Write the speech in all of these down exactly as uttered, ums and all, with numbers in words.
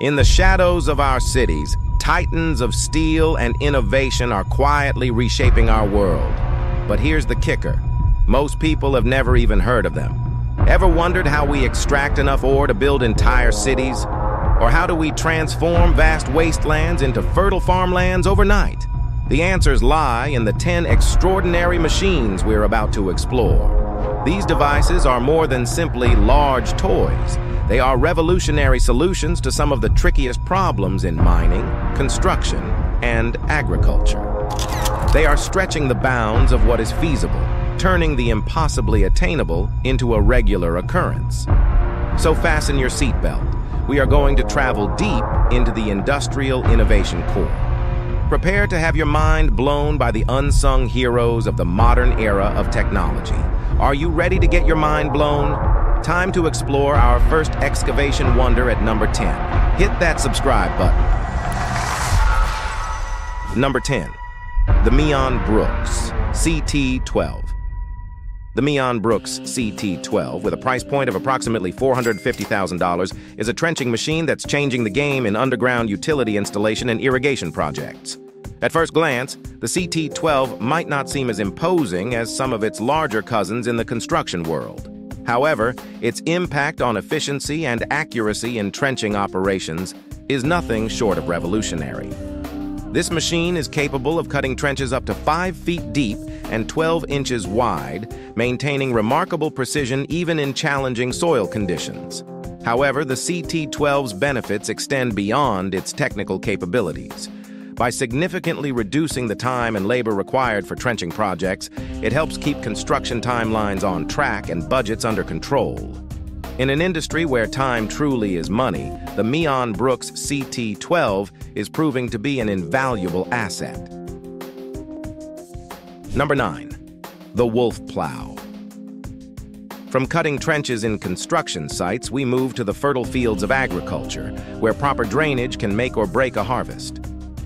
In the shadows of our cities, titans of steel and innovation are quietly reshaping our world. But here's the kicker. Most people have never even heard of them. Ever wondered how we extract enough ore to build entire cities? Or how do we transform vast wastelands into fertile farmlands overnight? The answers lie in the ten extraordinary machines we're about to explore. These devices are more than simply large toys. They are revolutionary solutions to some of the trickiest problems in mining, construction, and agriculture. They are stretching the bounds of what is feasible, turning the impossibly attainable into a regular occurrence. So fasten your seatbelt. We are going to travel deep into the Industrial Innovation Core. Prepare to have your mind blown by the unsung heroes of the modern era of technology. Are you ready to get your mind blown? Time to explore our first excavation wonder at number ten. Hit that subscribe button. Number ten. The Meon Brooks C T twelve. The Meon Brooks C T twelve, with a price point of approximately four hundred fifty thousand dollars, is a trenching machine that's changing the game in underground utility installation and irrigation projects. At first glance, the C T twelve might not seem as imposing as some of its larger cousins in the construction world. However, its impact on efficiency and accuracy in trenching operations is nothing short of revolutionary. This machine is capable of cutting trenches up to five feet deep and twelve inches wide, maintaining remarkable precision even in challenging soil conditions. However, the C T twelve's benefits extend beyond its technical capabilities. By significantly reducing the time and labor required for trenching projects, it helps keep construction timelines on track and budgets under control. In an industry where time truly is money, the Meon Brooks C T twelve is proving to be an invaluable asset. Number nine. The Wolf Plow. From cutting trenches in construction sites, we move to the fertile fields of agriculture, where proper drainage can make or break a harvest.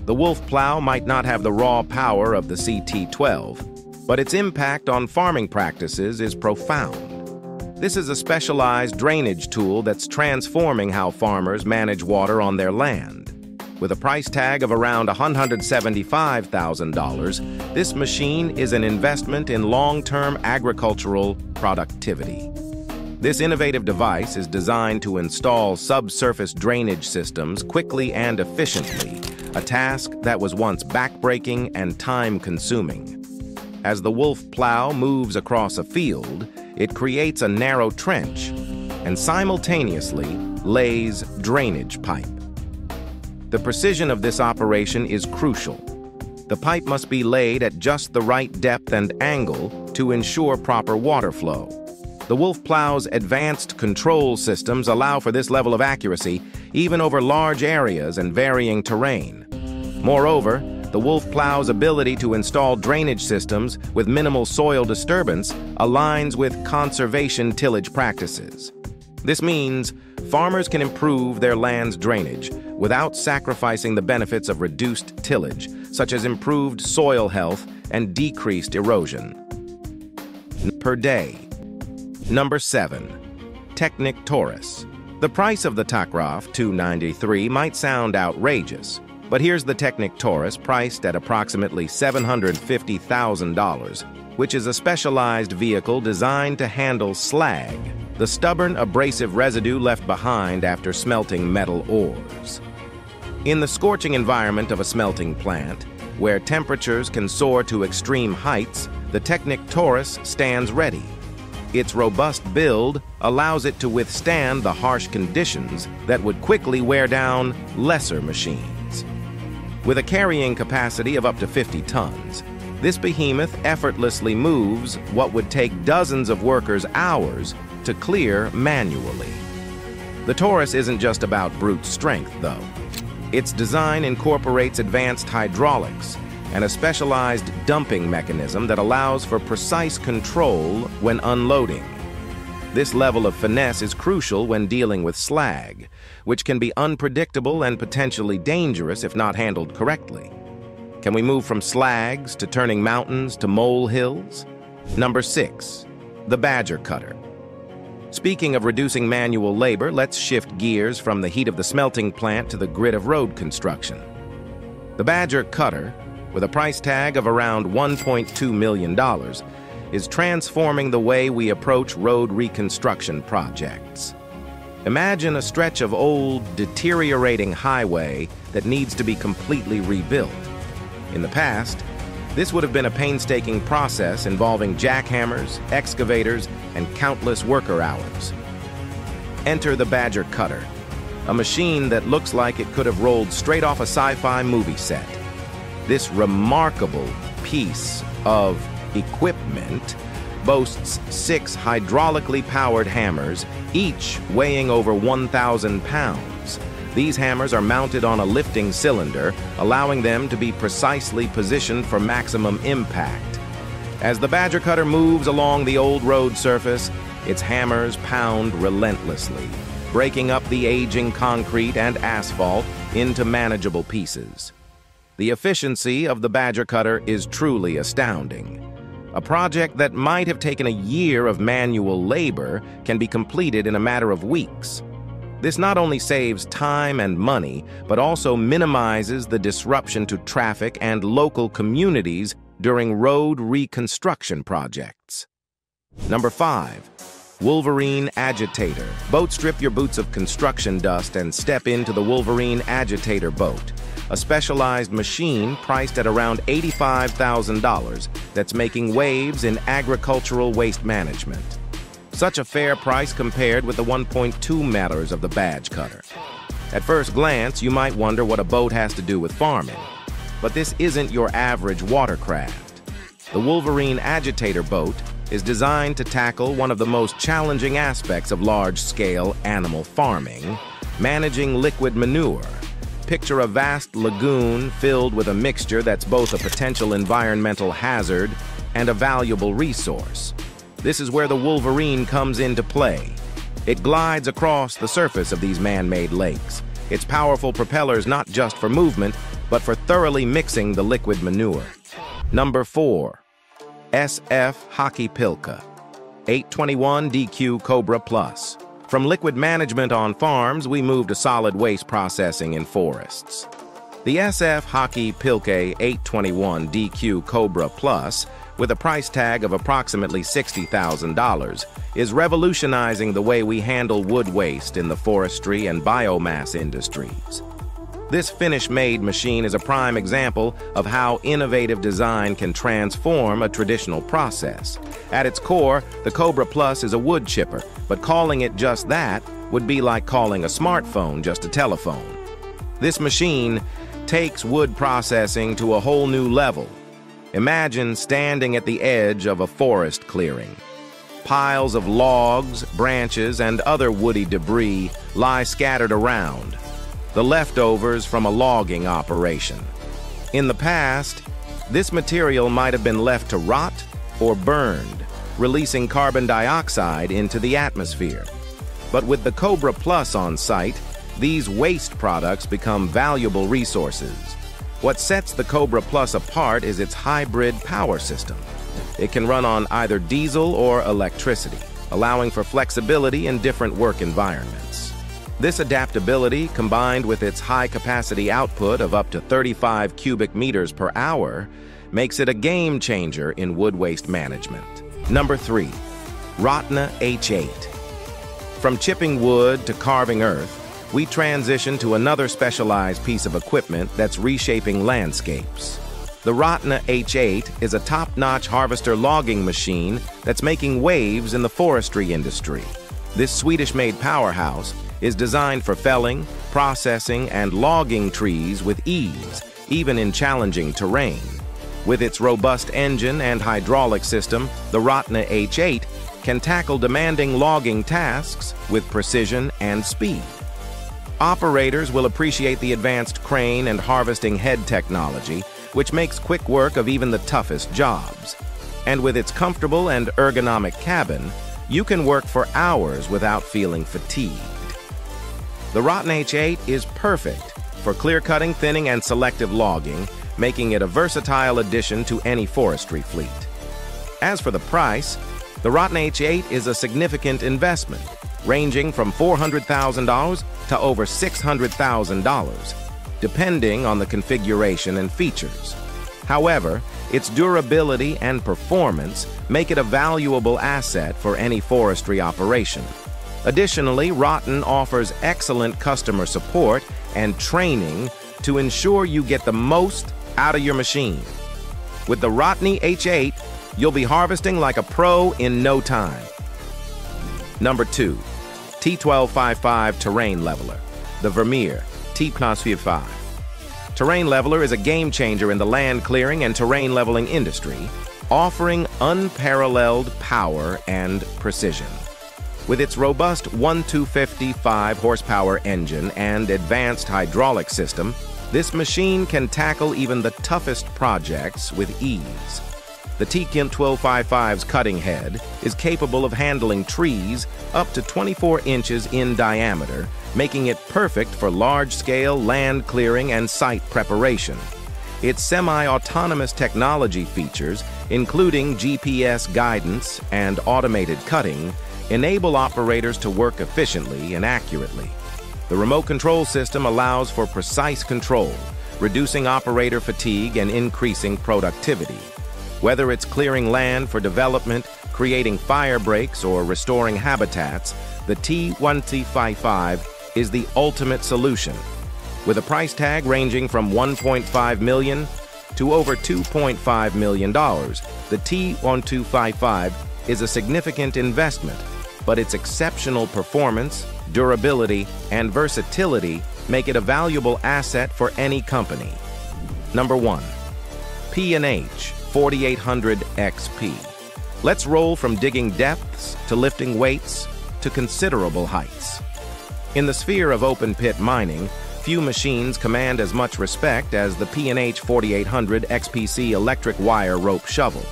The Wolf Plow might not have the raw power of the C T twelve, but its impact on farming practices is profound. This is a specialized drainage tool that's transforming how farmers manage water on their land. With a price tag of around one hundred seventy-five thousand dollars, this machine is an investment in long-term agricultural productivity. This innovative device is designed to install subsurface drainage systems quickly and efficiently, a task that was once backbreaking and time-consuming. As the Wolf Plow moves across a field, it creates a narrow trench and simultaneously lays drainage pipe. The precision of this operation is crucial. The pipe must be laid at just the right depth and angle to ensure proper water flow. The Wolf Plow's advanced control systems allow for this level of accuracy, even over large areas and varying terrain. Moreover, the Wolf Plow's ability to install drainage systems with minimal soil disturbance aligns with conservation tillage practices. This means farmers can improve their land's drainage without sacrificing the benefits of reduced tillage, such as improved soil health and decreased erosion per day. Number seven. Technic Taurus. The price of the Takraf two ninety-three might sound outrageous, but here's the Technic Taurus, priced at approximately seven hundred fifty thousand dollars, which is a specialized vehicle designed to handle slag, the stubborn abrasive residue left behind after smelting metal ores. In the scorching environment of a smelting plant, where temperatures can soar to extreme heights, the Technic Taurus stands ready. Its robust build allows it to withstand the harsh conditions that would quickly wear down lesser machines. With a carrying capacity of up to fifty tons, this behemoth effortlessly moves what would take dozens of workers hours to clear manually. The Taurus isn't just about brute strength, though. Its design incorporates advanced hydraulics and a specialized dumping mechanism that allows for precise control when unloading. This level of finesse is crucial when dealing with slag, which can be unpredictable and potentially dangerous if not handled correctly. Can we move from slags to turning mountains to mole hills? Number six. The Badger Cutter. Speaking of reducing manual labor, let's shift gears from the heat of the smelting plant to the grit of road construction. The Badger Cutter, with a price tag of around one point two million dollars, is transforming the way we approach road reconstruction projects. Imagine a stretch of old, deteriorating highway that needs to be completely rebuilt. In the past, this would have been a painstaking process involving jackhammers, excavators, and countless worker hours. Enter the Badger Cutter, a machine that looks like it could have rolled straight off a sci-fi movie set. This remarkable piece of equipment boasts six hydraulically powered hammers, each weighing over one thousand pounds. These hammers are mounted on a lifting cylinder, allowing them to be precisely positioned for maximum impact. As the Badger Cutter moves along the old road surface, its hammers pound relentlessly, breaking up the aging concrete and asphalt into manageable pieces. The efficiency of the Badger Cutter is truly astounding. A project that might have taken a year of manual labor can be completed in a matter of weeks. This not only saves time and money, but also minimizes the disruption to traffic and local communities during road reconstruction projects. Number five, Wolverine Agitator. Boat strip your boots of construction dust and step into the Wolverine Agitator Boat, a specialized machine priced at around eighty-five thousand dollars that's making waves in agricultural waste management. Such a fair price compared with the one point two million dollars of the Badger Cutter. At first glance, you might wonder what a boat has to do with farming. But this isn't your average watercraft. The Wolverine Agitator Boat is designed to tackle one of the most challenging aspects of large-scale animal farming, managing liquid manure. Picture a vast lagoon filled with a mixture that's both a potential environmental hazard and a valuable resource. This is where the Wolverine comes into play. It glides across the surface of these man-made lakes, its powerful propellers not just for movement, but for thoroughly mixing the liquid manure. Number four, S F Hakki Pilke eight twenty-one D Q Cobra Plus. From liquid management on farms, we move to solid waste processing in forests. The S F Hakki Pilke eight twenty-one D Q Cobra Plus, with a price tag of approximately sixty thousand dollars, is revolutionizing the way we handle wood waste in the forestry and biomass industries. This Finnish-made machine is a prime example of how innovative design can transform a traditional process. At its core, the Cobra Plus is a wood chipper, but calling it just that would be like calling a smartphone just a telephone. This machine takes wood processing to a whole new level. Imagine standing at the edge of a forest clearing. Piles of logs, branches, and other woody debris lie scattered around, the leftovers from a logging operation. In the past, this material might have been left to rot or burned, releasing carbon dioxide into the atmosphere. But with the Cobra Plus on site, these waste products become valuable resources. What sets the Cobra Plus apart is its hybrid power system. It can run on either diesel or electricity, allowing for flexibility in different work environments. This adaptability, combined with its high-capacity output of up to thirty-five cubic meters per hour, makes it a game-changer in wood waste management. Number three, Rottne H eight. From chipping wood to carving earth, we transition to another specialized piece of equipment that's reshaping landscapes. The Rottne H eight is a top-notch harvester logging machine that's making waves in the forestry industry. This Swedish-made powerhouse is designed for felling, processing, and logging trees with ease, even in challenging terrain. With its robust engine and hydraulic system, the Rottne H eight can tackle demanding logging tasks with precision and speed. Operators will appreciate the advanced crane and harvesting head technology, which makes quick work of even the toughest jobs. And with its comfortable and ergonomic cabin, you can work for hours without feeling fatigued. The Rottne H eight is perfect for clear-cutting, thinning, and selective logging, making it a versatile addition to any forestry fleet. As for the price, The Rottne H eight is a significant investment, ranging from four hundred thousand dollars to over six hundred thousand dollars, depending on the configuration and features. However, its durability and performance make it a valuable asset for any forestry operation. Additionally, Rottne offers excellent customer support and training to ensure you get the most out of your machine. With the Rottne H eight, you'll be harvesting like a pro in no time. Number two, T twelve fifty-five Terrain Leveler, the Vermeer T twelve fifty-five. Terrain Leveler is a game changer in the land clearing and terrain leveling industry, offering unparalleled power and precision. With its robust twelve fifty-five horsepower engine and advanced hydraulic system, this machine can tackle even the toughest projects with ease. The T twelve fifty-five's cutting head is capable of handling trees up to twenty-four inches in diameter, making it perfect for large-scale land clearing and site preparation. Its semi-autonomous technology features, including G P S guidance and automated cutting, enable operators to work efficiently and accurately. The remote control system allows for precise control, reducing operator fatigue and increasing productivity. Whether it's clearing land for development, creating fire breaks, or restoring habitats, the T twelve fifty-five is the ultimate solution. With a price tag ranging from one point five million dollars to over two point five million dollars, the T twelve fifty-five is a significant investment, but its exceptional performance, durability, and versatility make it a valuable asset for any company. Number one, P and H forty-eight hundred X P. Let's roll from digging depths to lifting weights to considerable heights. In the sphere of open pit mining, few machines command as much respect as the P and H forty-eight hundred X P C electric wire rope shovel.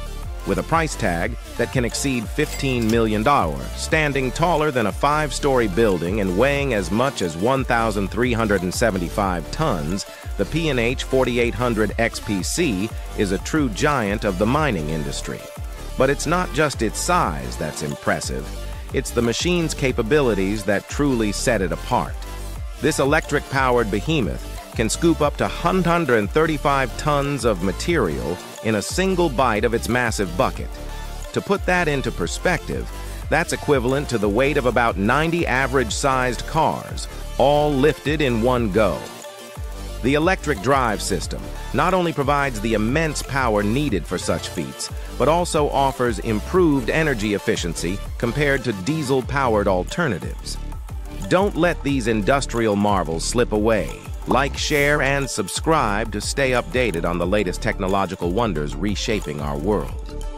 With a price tag that can exceed fifteen million dollars, standing taller than a five-story building and weighing as much as one thousand three hundred seventy-five tons, the P and H forty-eight hundred X P C is a true giant of the mining industry. But it's not just its size that's impressive, it's the machine's capabilities that truly set it apart. This electric-powered behemoth can scoop up to one hundred thirty-five tons of material in a single bite of its massive bucket. To put that into perspective, that's equivalent to the weight of about ninety average-sized cars, all lifted in one go. The electric drive system not only provides the immense power needed for such feats, but also offers improved energy efficiency compared to diesel-powered alternatives. Don't let these industrial marvels slip away. Like, share, and subscribe to stay updated on the latest technological wonders reshaping our world.